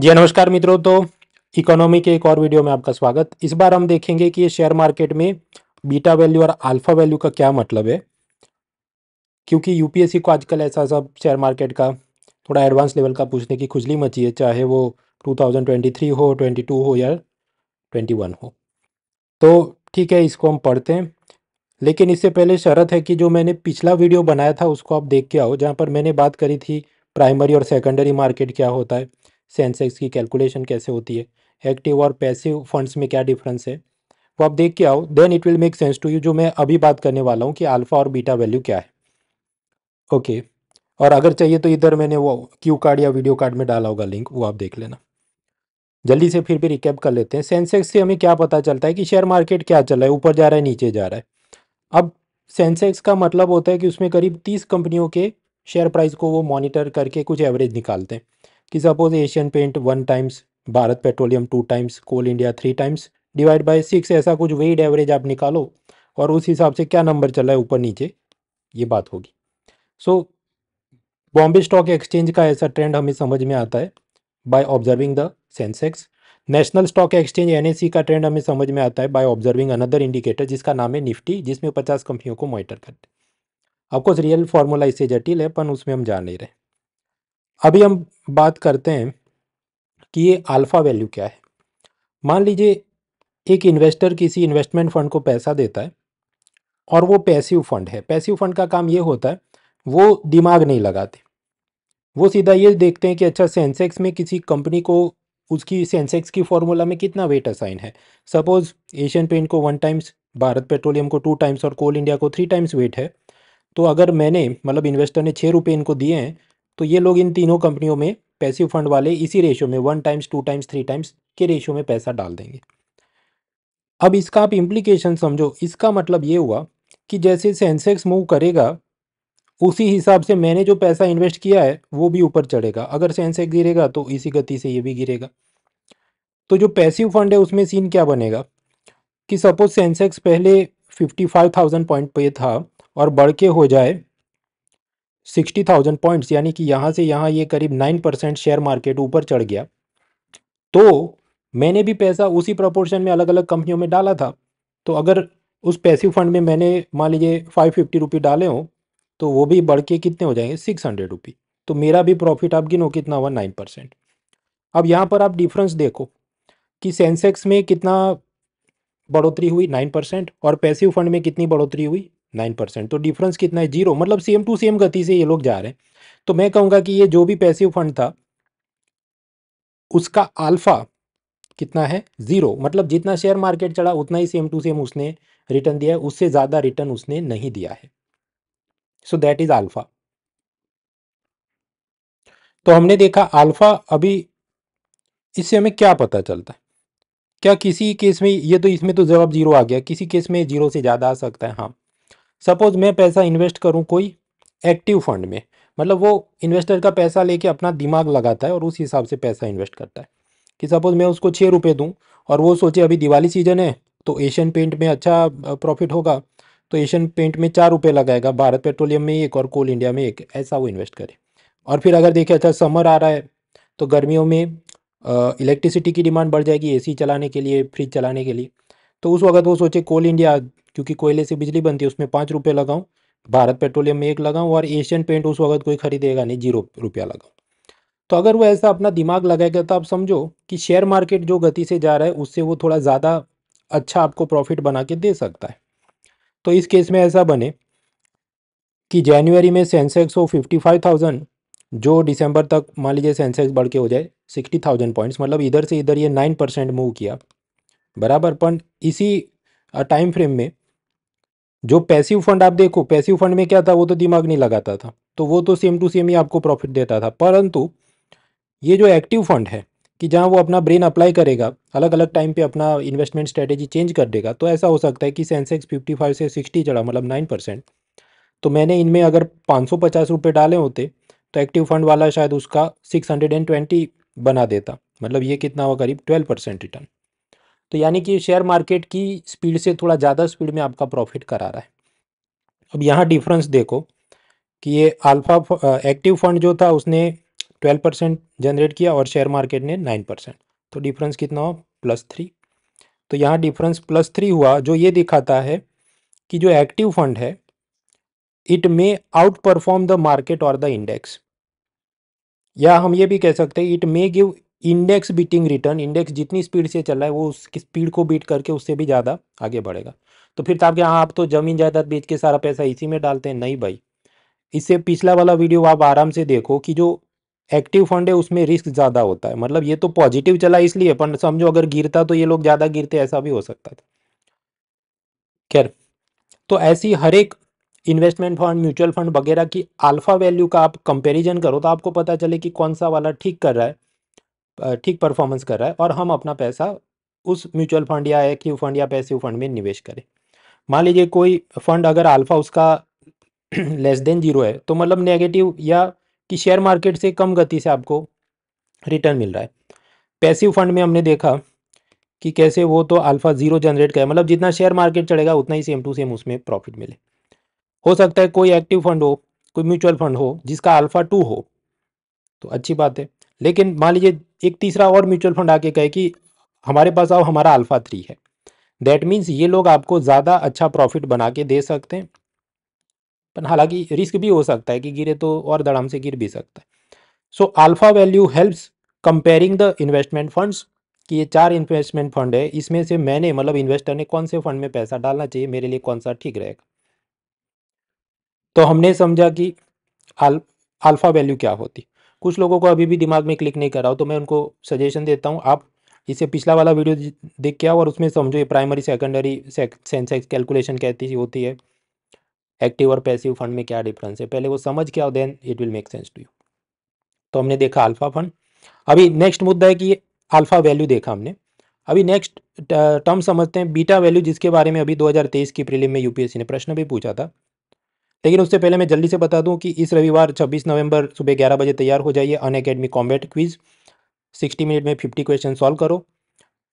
जी नमस्कार मित्रों, तो इकोनॉमी के एक और वीडियो में आपका स्वागत। इस बार हम देखेंगे कि शेयर मार्केट में बीटा वैल्यू और अल्फा वैल्यू का क्या मतलब है, क्योंकि यूपीएससी को आजकल ऐसा सब शेयर मार्केट का थोड़ा एडवांस लेवल का पूछने की खुजली मची है, चाहे वो 2023 हो, 22 हो या 21 हो। तो ठीक है, इसको हम पढ़ते हैं, लेकिन इससे पहले शर्त है कि जो मैंने पिछला वीडियो बनाया था उसको आप देख के आओ, जहाँ पर मैंने बात करी थी प्राइमरी और सेकेंडरी मार्केट क्या होता है, सेंसेक्स की कैलकुलेशन कैसे होती है, एक्टिव और पैसिव फंड्स में क्या डिफरेंस है, वो आप देख के आओ, then it will make sense to you. जो मैं अभी बात करने वाला हूँ कि अल्फा और बीटा वैल्यू क्या है। ओके, और अगर चाहिए तो इधर मैंने वो क्यू कार्ड या वीडियो कार्ड में डाला होगा लिंक, वो आप देख लेना। जल्दी से फिर भी रिकैप कर लेते हैं। सेंसेक्स से हमें क्या पता चलता है कि शेयर मार्केट क्या चल रहा है, ऊपर जा रहा है नीचे जा रहा है। अब सेंसेक्स का मतलब होता है कि उसमें करीब 30 कंपनियों के शेयर प्राइस को वो मॉनिटर करके कुछ एवरेज निकालते हैं कि suppose Asian Paint 1 times, Bharat Petroleum 2 times, coal India 3 times divide by 6, ऐसा कुछ वेट एवरेज आप निकालो और उस हिसाब से क्या नंबर चल रहा है ऊपर नीचे, ये बात होगी। सो बॉम्बे स्टॉक एक्सचेंज का ऐसा ट्रेंड हमें समझ में आता है by observing the Sensex. National stock exchange NSE का ट्रेंड हमें समझ में आता है बाय ऑब्जर्विंग अनदर इंडिकेटर जिसका नाम है निफ्टी, जिसमें 50 कंपनियों को मॉनिटर करते हैं। ऑफकोर्स रियल फार्मूला इससे जटिल है, पर उसमें हम जा नहीं रहे। अभी हम बात करते हैं कि ये अल्फा वैल्यू क्या है। मान लीजिए एक इन्वेस्टर किसी इन्वेस्टमेंट फंड को पैसा देता है और वो पैसिव फंड है। पैसिव फंड का काम ये होता है, वो दिमाग नहीं लगाते, वो सीधा ये देखते हैं कि अच्छा सेंसेक्स में किसी कंपनी को उसकी सेंसेक्स की फॉर्मूला में कितना वेट असाइन है। सपोज एशियन पेंट को 1 टाइम्स, भारत पेट्रोलियम को 2 टाइम्स और कोल इंडिया को 3 टाइम्स वेट है। तो अगर मैंने मतलब इन्वेस्टर ने 6 रुपये इनको दिए हैं तो ये लोग इन तीनों कंपनियों में पैसिव फंड वाले इसी रेशियो में 1 टाइम्स 2 टाइम्स 3 टाइम्स के रेशियो में पैसा डाल देंगे। अब इसका आप इम्प्लीकेशन समझो। इसका मतलब ये हुआ कि जैसे सेंसेक्स मूव करेगा उसी हिसाब से मैंने जो पैसा इन्वेस्ट किया है वो भी ऊपर चढ़ेगा। अगर सेंसेक्स गिरेगा तो इसी गति से ये भी गिरेगा। तो जो पैसिव फंड है उसमें सीन क्या बनेगा कि सपोज सेंसेक्स पहले 55,000 पॉइंट पे था और बढ़ के हो जाए 60,000 पॉइंट्स, यानी कि यहाँ से यहाँ ये करीब 9% शेयर मार्केट ऊपर चढ़ गया। तो मैंने भी पैसा उसी प्रोपोर्शन में अलग अलग कंपनियों में डाला था। तो अगर उस पैसिव फंड में मैंने मान लीजिए 550 रुपये डाले हों तो वो भी बढ़ के कितने हो जाएंगे 600 रुपये। तो मेरा भी प्रॉफिट आप गिनो कितना हुआ 9%। अब यहाँ पर आप डिफरेंस देखो कि सेंसेक्स में कितना बढ़ोतरी हुई 9% और पैसिव फंड में कितनी बढ़ोतरी हुई 9%। तो डिफरेंस कितना है 0, मतलब सेम टू सेम गति से ये लोग जा रहे हैं। तो मैं कहूँगा कि ये जो भी पैसिव फंड था उसका अल्फा कितना है 0, मतलब जितना शेयर मार्केट चढ़ा उतना ही सेम टू सेम उसने रिटर्न दिया है, उससे ज़्यादा रिटर्न उसने नहीं दिया है। So that is alpha. तो हमने देखा अल्फा। अभी इससे हमें क्या पता चलता है, क्या किसी केस में ये तो इसमें तो जवाब 0 आ गया, किसी केस में 0 से ज़्यादा आ सकता है। हाँ, सपोज मैं पैसा इन्वेस्ट करूं कोई एक्टिव फंड में, मतलब वो इन्वेस्टर का पैसा लेके अपना दिमाग लगाता है और उस हिसाब से पैसा इन्वेस्ट करता है कि सपोज मैं उसको 6 रुपये दूँ और वो सोचे अभी दिवाली सीजन है तो एशियन पेंट में अच्छा प्रॉफिट होगा, तो एशियन पेंट में 4 रुपये लगाएगा, भारत पेट्रोलियम में 1 और कोल इंडिया में 1, ऐसा वो इन्वेस्ट करे। और फिर अगर देखे अच्छा समर आ रहा है तो गर्मियों में इलेक्ट्रिसिटी की डिमांड बढ़ जाएगी एसी चलाने के लिए, फ्रिज चलाने के लिए, तो उस वक्त वो सोचे कोल इंडिया क्योंकि कोयले से बिजली बनती है उसमें 5 रुपये लगाऊँ, भारत पेट्रोलियम में 1 लगाऊँ और एशियन पेंट उस वक्त कोई खरीदेगा नहीं 0 रुपया लगाऊँ। तो अगर वो ऐसा अपना दिमाग लगाएगा तो आप समझो कि शेयर मार्केट जो गति से जा रहा है उससे वो थोड़ा ज़्यादा अच्छा आपको प्रॉफिट बना के दे सकता है। तो इस केस में ऐसा बने कि जनवरी में सेंसेक्स हो 55,000, जो दिसंबर तक मान लीजिए सेंसेक्स बढ़ के हो जाए 60,000 पॉइंट्स, मतलब इधर से इधर ये 9% मूव किया बराबर। पर इसी टाइम फ्रेम में जो पैसिव फंड आप देखो, पैसिव फंड में क्या था, वो तो दिमाग नहीं लगाता था तो वो तो सेम टू सेम ही आपको प्रॉफिट देता था। परंतु ये जो एक्टिव फंड है कि जहाँ वो अपना ब्रेन अप्लाई करेगा, अलग अलग टाइम पे अपना इन्वेस्टमेंट स्ट्रेटेजी चेंज कर देगा, तो ऐसा हो सकता है कि सेंसेक्स 55 से 60 चढ़ा मतलब 9%, तो मैंने इनमें अगर 550 रुपये डाले होते तो एक्टिव फंड वाला शायद उसका 620 बना देता, मतलब ये कितना हुआ करीब 12% रिटर्न। तो यानी कि शेयर मार्केट की स्पीड से थोड़ा ज़्यादा स्पीड में आपका प्रॉफिट करा रहा है। अब यहाँ डिफरेंस देखो कि ये अल्फा एक्टिव फंड जो था उसने 12% जनरेट किया और शेयर मार्केट ने 9%, तो डिफरेंस कितना हो +3। तो यहाँ डिफरेंस +3 हुआ, जो ये दिखाता है कि जो एक्टिव फंड है it may outperform the market और द इंडेक्स, या हम ये भी कह सकते हैं it may give index beating return. Index जितनी स्पीड से चल रहा है वो उसकी स्पीड को बीट करके उससे भी ज़्यादा आगे बढ़ेगा। तो फिर तो आप क्या, आप तो जमीन जायदाद बेच के सारा पैसा इसी में डालते हैं? नहीं भाई, इससे पिछला वाला वीडियो आप आराम से देखो कि जो एक्टिव फंड है उसमें रिस्क ज़्यादा होता है। मतलब ये तो पॉजिटिव चला इसलिए, पर समझो अगर गिरता तो ये लोग ज़्यादा गिरते, ऐसा भी हो सकता था। खैर, तो ऐसी हर एक इन्वेस्टमेंट फंड, म्यूचुअल फंड वगैरह की अल्फा वैल्यू का आप कंपैरिजन करो तो आपको पता चले कि कौन सा वाला ठीक कर रहा है, ठीक परफॉर्मेंस कर रहा है, और हम अपना पैसा उस म्यूचुअल फंड या एक्टिव फंड या पैसिव फंड में निवेश करें। मान लीजिए कोई फंड अगर अल्फा उसका लेस देन 0 है तो मतलब नेगेटिव, या कि शेयर मार्केट से कम गति से आपको रिटर्न मिल रहा है। पैसिव फंड में हमने देखा कि कैसे वो तो अल्फा 0 जनरेट करे, मतलब जितना शेयर मार्केट चढ़ेगा उतना ही सेम टू सेम उसमें प्रॉफिट मिले। हो सकता है कोई एक्टिव फंड हो, कोई म्यूचुअल फंड हो जिसका अल्फा 2 हो, तो अच्छी बात है। लेकिन मान लीजिए एक तीसरा और म्यूचुअल फंड आके कहे कि हमारे पास आओ, हमारा अल्फा 3 है, दैट मीन्स ये लोग आपको ज़्यादा अच्छा प्रॉफिट बना के दे सकते हैं। पर हालांकि रिस्क भी हो सकता है कि गिरे तो और धड़ाम से गिर भी सकता है। So alpha value helps comparing the investment funds, कि ये 4 इन्वेस्टमेंट फंड है, इसमें से मैंने मतलब इन्वेस्टर ने कौन से फंड में पैसा डालना चाहिए, मेरे लिए कौन सा ठीक रहेगा। तो हमने समझा कि अल्फा वैल्यू क्या होती। कुछ लोगों को अभी भी दिमाग में क्लिक नहीं कर रहा हो तो मैं उनको सजेशन देता हूँ, आप इससे पिछला वाला वीडियो देख के आओ और उसमें समझो ये प्राइमरी सेकेंडरी सेंसेक्स कैलकुलेशन कैसी होती है, एक्टिव और पैसिव फंड में क्या डिफरेंस है, पहले वो समझ के आओ, then it will make sense to you. तो हमने देखा अल्फा फंड। अभी नेक्स्ट मुद्दा है कि ये अल्फा वैल्यू देखा हमने, अभी नेक्स्ट टर्म समझते हैं बीटा वैल्यू, जिसके बारे में अभी 2023 की प्रीलिम में यूपीएससी ने प्रश्न भी पूछा था। लेकिन उससे पहले मैं जल्दी से बता दूं कि इस रविवार 26 नवंबर सुबह 11 बजे तैयार हो जाइए अनअकैडमी कॉम्बैट क्विज। 60 मिनट में 50 क्वेश्चन सॉल्व करो,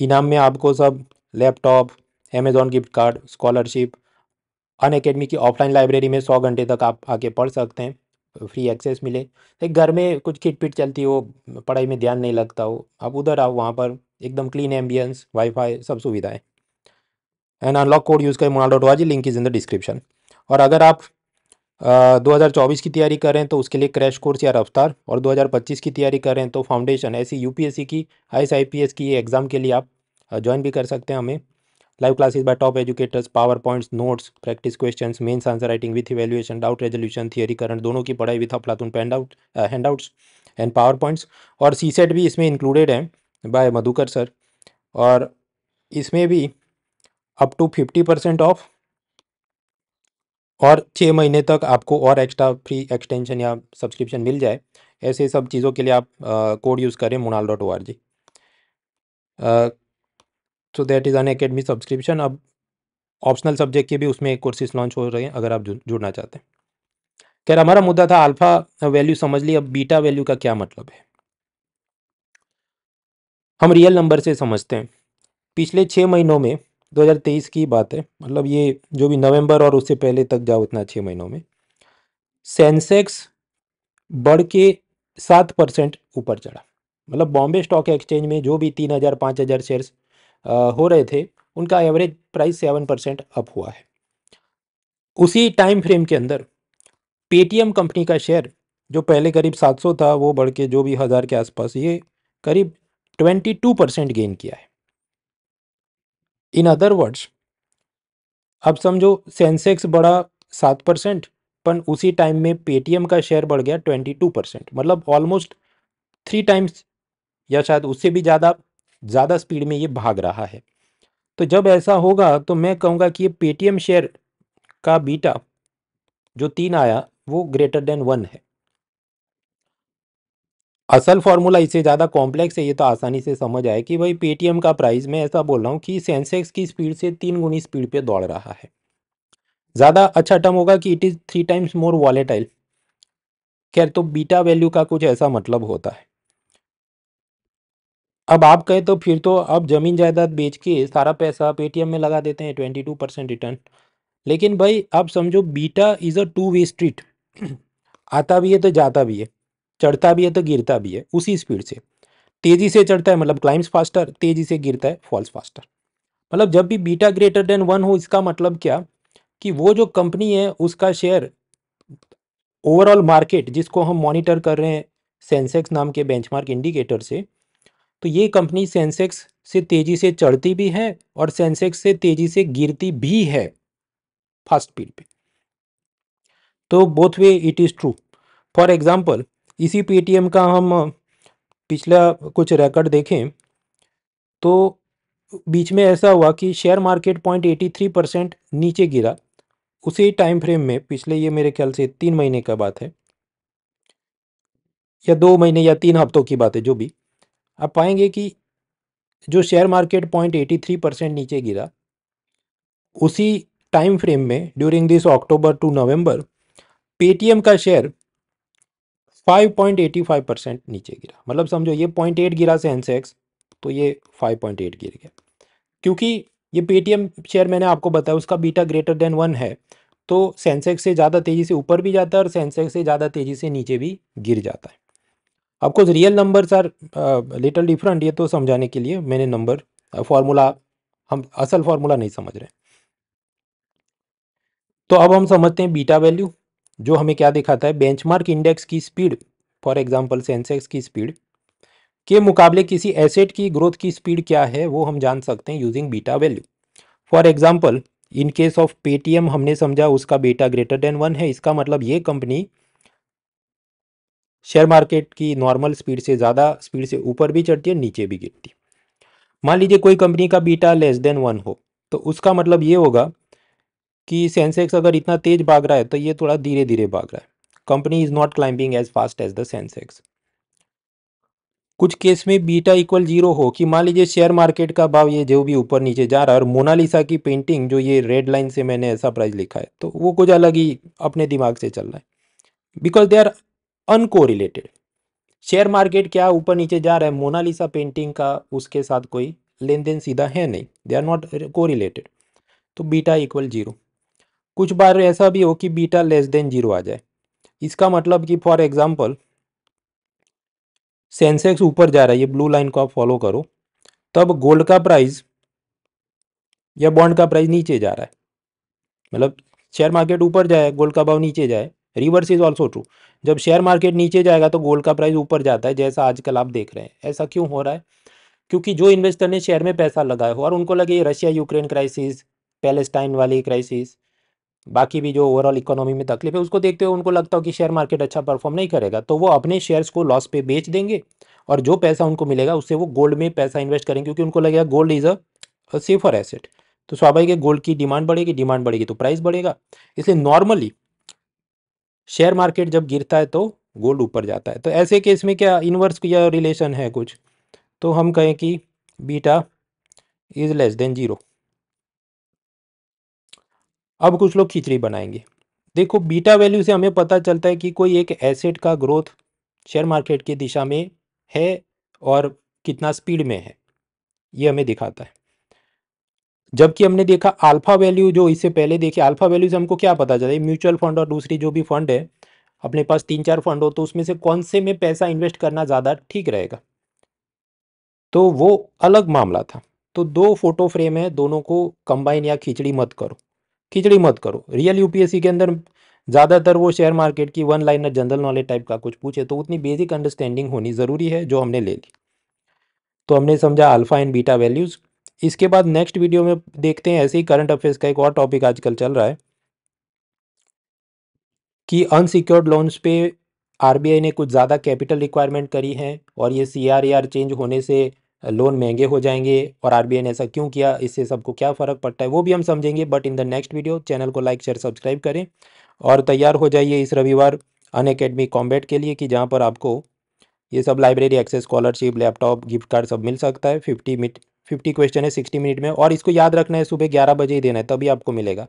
इनाम में आपको सब laptop, Amazon gift card, scholarship. Unacademy की ऑफलाइन लाइब्रेरी में 100 घंटे तक आप आके पढ़ सकते हैं, फ्री एक्सेस मिले। एक घर में कुछ खिटपिट चलती हो, पढ़ाई में ध्यान नहीं लगता हो, आप उधर आओ, वहाँ पर एकदम क्लीन एम्बियंस, वाईफाई, सब सुविधाएँ। एंड अनलॉक कोड यूज़ करें mrunal.org, link is in the description. और अगर आप 2024 की तैयारी कर रहे हैं तो उसके लिए क्रैश कोर्स या रफ्तार, और 2025 की तैयारी कर रहे हैं तो फाउंडेशन। ऐसी यूपीएससी की, ISIPS की एग्ज़ाम के लिए आप ज्वाइन भी कर सकते हैं हमें। Live classes by top educators, power points, notes, practice questions, mains answer writing with evaluation, doubt resolution, theory current, दोनों की पढ़ाई विथ अफलातून हैंडआउट्स एंड पावर पॉइंट्स। और सीसेट भी इसमें इंक्लूडेड है बाय मधुकर सर, और इसमें भी अप टू 50% ऑफ और 6 महीने तक आपको और एक्स्ट्रा फ्री एक्सटेंशन या सब्सक्रिप्शन मिल जाए। ऐसे सब चीज़ों के लिए आप कोड यूज़ करें mrunal.org, so that is Unacademy subscription. अब ऑप्शनल सब्जेक्ट के भी उसमें कोर्सेज लॉन्च हो रहे हैं अगर आप जुड़ना चाहते हैं। खैर, हमारा मुद्दा था अल्फ़ा वैल्यू समझ ली, अब बीटा वैल्यू का क्या मतलब है हम रियल नंबर से समझते हैं। पिछले 6 महीनों में 2023 की बात है, मतलब ये जो भी नवंबर और उससे पहले तक जाओ उतना 6 महीनों में सेंसेक्स बढ़ के 7% ऊपर चढ़ा। मतलब बॉम्बे स्टॉक एक्सचेंज में जो भी 3000-5000 शेयर्स हो रहे थे उनका एवरेज प्राइस 7% अप हुआ है। उसी टाइम फ्रेम के अंदर पेटीएम कंपनी का शेयर जो पहले करीब 700 था वो बढ़ के जो भी 1000 के आसपास, ये करीब 22% गेन किया है। इन अदर वर्ड्स, अब समझो सेंसेक्स बढ़ा 7%, पर उसी टाइम में पेटीएम का शेयर बढ़ गया 22%, मतलब ऑलमोस्ट 3 टाइम्स या शायद उससे भी ज़्यादा स्पीड में ये भाग रहा है। तो जब ऐसा होगा तो मैं कहूँगा कि ये पेटीएम शेयर का बीटा जो 3 आया वो ग्रेटर देन 1 है। असल फॉर्मूला इससे ज़्यादा कॉम्प्लेक्स है, ये तो आसानी से समझ आए कि भाई पेटीएम का प्राइस, मैं ऐसा बोल रहा हूँ कि सेंसेक्स की स्पीड से 3 गुनी स्पीड पे दौड़ रहा है। ज़्यादा अच्छा टर्म होगा कि it is 3 times more volatile. खैर, तो बीटा वैल्यू का कुछ ऐसा मतलब होता है। अब आप कहें तो फिर तो अब ज़मीन जायदाद बेच के सारा पैसा पेटीएम में लगा देते हैं, 22% रिटर्न। लेकिन भाई आप समझो बीटा इज़ अ 2-वे स्ट्रीट, आता भी है तो जाता भी है। चढ़ता भी है तो गिरता भी है उसी स्पीड से। तेजी से चढ़ता है मतलब क्लाइम्स फास्टर, तेजी से गिरता है फॉल्स फास्टर। मतलब जब भी बीटा ग्रेटर देन 1 हो इसका मतलब क्या कि वो जो कंपनी है उसका शेयर ओवरऑल मार्केट जिसको हम मॉनिटर कर रहे हैं सेंसेक्स नाम के बेंचमार्क इंडिकेटर से, तो ये कंपनी सेंसेक्स से तेज़ी से चढ़ती भी है और सेंसेक्स से तेज़ी से गिरती भी है फास्ट स्पीड पे। तो both way it is true. For example इसी पेटीएम का हम पिछला कुछ रिकॉर्ड देखें तो बीच में ऐसा हुआ कि शेयर मार्केट 0.83% नीचे गिरा, उसी टाइम फ्रेम में पिछले ये मेरे ख्याल से 3 महीने का बात है या 2 महीने या 3 हफ्तों की बात है जो भी, आप पाएंगे कि जो शेयर मार्केट 0.83% नीचे गिरा उसी टाइम फ्रेम में during this October to November Paytm का शेयर 5.85% नीचे गिरा। मतलब समझो ये 0.8 गिरा सेंसेक्स तो ये 5.8 गिर गया। क्योंकि ये पेटीएम शेयर मैंने आपको बताया उसका बीटा ग्रेटर देन 1 है तो सेंसेक्स से ज़्यादा तेज़ी से ऊपर भी जाता है और सेंसेक्स से ज़्यादा तेज़ी से नीचे भी गिर जाता है। आपको real numbers are little different, ये तो समझाने के लिए मैंने नंबर फार्मूला, हम असल फार्मूला नहीं समझ रहे। तो अब हम समझते हैं बीटा वैल्यू जो हमें क्या दिखाता है बेंचमार्क इंडेक्स की स्पीड, फॉर एग्जांपल सेंसेक्स की स्पीड के मुकाबले किसी एसेट की ग्रोथ की स्पीड क्या है वो हम जान सकते हैं using beta value. For example in case of Paytm हमने समझा उसका बीटा ग्रेटर देन 1 है, इसका मतलब ये कंपनी शेयर मार्केट की नॉर्मल स्पीड से ज़्यादा स्पीड से ऊपर भी चढ़ती है नीचे भी गिरती। मान लीजिए कोई कंपनी का बीटा लेस देन 1 हो तो उसका मतलब ये होगा कि सेंसेक्स अगर इतना तेज भाग रहा है तो ये थोड़ा धीरे धीरे भाग रहा है, company is not climbing as fast as the Sensex. कुछ केस में बीटा इक्वल 0 हो कि मान लीजिए शेयर मार्केट का भाव ये जो भी ऊपर नीचे जा रहा है और मोनालिसा की पेंटिंग जो ये रेड लाइन से मैंने ऐसा प्राइस लिखा है तो वो कुछ अलग ही अपने दिमाग से चल रहा है because they are uncorrelated. Share market क्या ऊपर नीचे जा रहा है, मोनालिसा पेंटिंग का उसके साथ कोई लेन देन सीधा है नहीं, दे आर नॉट कोरिलेटेड। तो बीटा इक्वल 0। कुछ बार ऐसा भी हो कि बीटा लेस देन 0 आ जाए, इसका मतलब कि फॉर एग्जांपल सेंसेक्स ऊपर जा रहा है, ये ब्लू लाइन को आप फॉलो करो, तब गोल्ड का प्राइस या बॉन्ड का प्राइस नीचे जा रहा है। मतलब शेयर मार्केट ऊपर जाए गोल्ड का भाव नीचे जाए, रिवर्स इज ऑल्सो ट्रू। जब शेयर मार्केट नीचे जाएगा तो गोल्ड का प्राइस ऊपर जाता है जैसा आजकल आप देख रहे हैं। ऐसा क्यों हो रहा है? क्योंकि जो इन्वेस्टर ने शेयर में पैसा लगाया हो और उनको लगे रशिया यूक्रेन क्राइसिस, पैलेस्टाइन वाली क्राइसिस, बाकी भी जो ओवरऑल इकोनॉमी में तकलीफ है उसको देखते हुए उनको लगता हो कि शेयर मार्केट अच्छा परफॉर्म नहीं करेगा तो वो अपने शेयर्स को लॉस पे बेच देंगे और जो पैसा उनको मिलेगा उससे वो गोल्ड में पैसा इन्वेस्ट करेंगे क्योंकि उनको लगेगा gold is a safer asset. तो स्वाभाविक है गोल्ड की डिमांड बढ़ेगी, डिमांड बढ़ेगी तो प्राइस बढ़ेगा। इसलिए नॉर्मली शेयर मार्केट जब गिरता है तो गोल्ड ऊपर जाता है। तो ऐसे केस में क्या इनवर्स या रिलेशन है कुछ? तो हम कहें कि बीटा इज लेस देन 0। अब कुछ लोग खिचड़ी बनाएंगे। देखो बीटा वैल्यू से हमें पता चलता है कि कोई एक एसेट का ग्रोथ शेयर मार्केट की दिशा में है और कितना स्पीड में है ये हमें दिखाता है। जबकि हमने देखा अल्फा वैल्यू जो इससे पहले देखी, अल्फा वैल्यू से हमको क्या पता चला है म्यूचुअल फंड और दूसरी जो भी फंड है अपने पास 3-4 फंड हो तो उसमें से कौन से में पैसा इन्वेस्ट करना ज़्यादा ठीक रहेगा, तो वो अलग मामला था। तो 2 फोटो फ्रेम है, दोनों को कंबाइन या खिचड़ी मत करो, खिचड़ी मत करो। रियल यूपीएससी के अंदर ज़्यादातर वो शेयर मार्केट की one liner general knowledge type का कुछ पूछे तो उतनी बेसिक अंडरस्टैंडिंग होनी ज़रूरी है जो हमने ले ली। तो हमने समझा अल्फा एंड बीटा वैल्यूज़। इसके बाद नेक्स्ट वीडियो में देखते हैं ऐसे ही करंट अफेयर्स का एक और टॉपिक आजकल चल रहा है कि अनसिक्योर्ड लोन्स पे आरबीआई ने कुछ ज़्यादा कैपिटल रिक्वायरमेंट करी है और ये CRAR चेंज होने से लोन महंगे हो जाएंगे और आरबीआई ने ऐसा क्यों किया, इससे सबको क्या फ़र्क पड़ता है वो भी हम समझेंगे। But in the next video channel को लाइक शेयर सब्सक्राइब करें और तैयार हो जाइए इस रविवार अनअकैडमी कॉम्बैट के लिए कि जहां पर आपको ये सब library access, scholarship, laptop, gift card सब मिल सकता है। 50 क्वेश्चन है 60 मिनट में और इसको याद रखना है सुबह 11 बजे ही देना है तभी आपको मिलेगा,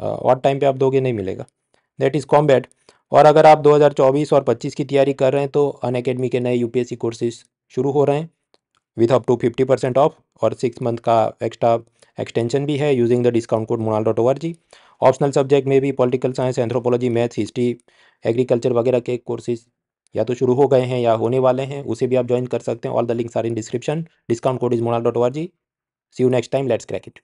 और टाइम पर आप दोगे नहीं मिलेगा, दैट इज़ कॉम्बैट। और अगर आप 2024 और 2025 की तैयारी कर रहे हैं तो अनअकैडमी के नए UPSC कोर्सेज शुरू हो रहे हैं विथ अप टू 50% ऑफ और 6 मंथ का एक्स्ट्रा एक्सटेंशन भी है using the discount code mrunal.org। Optional subject में भी political science, anthropology, maths, history, agriculture वगैरह के कोर्सेज या तो शुरू हो गए हैं या होने वाले हैं, उसे भी आप ज्वाइन कर सकते हैं। All the links are in description. Discount code is mrunal.org। See you next time, let's crack it.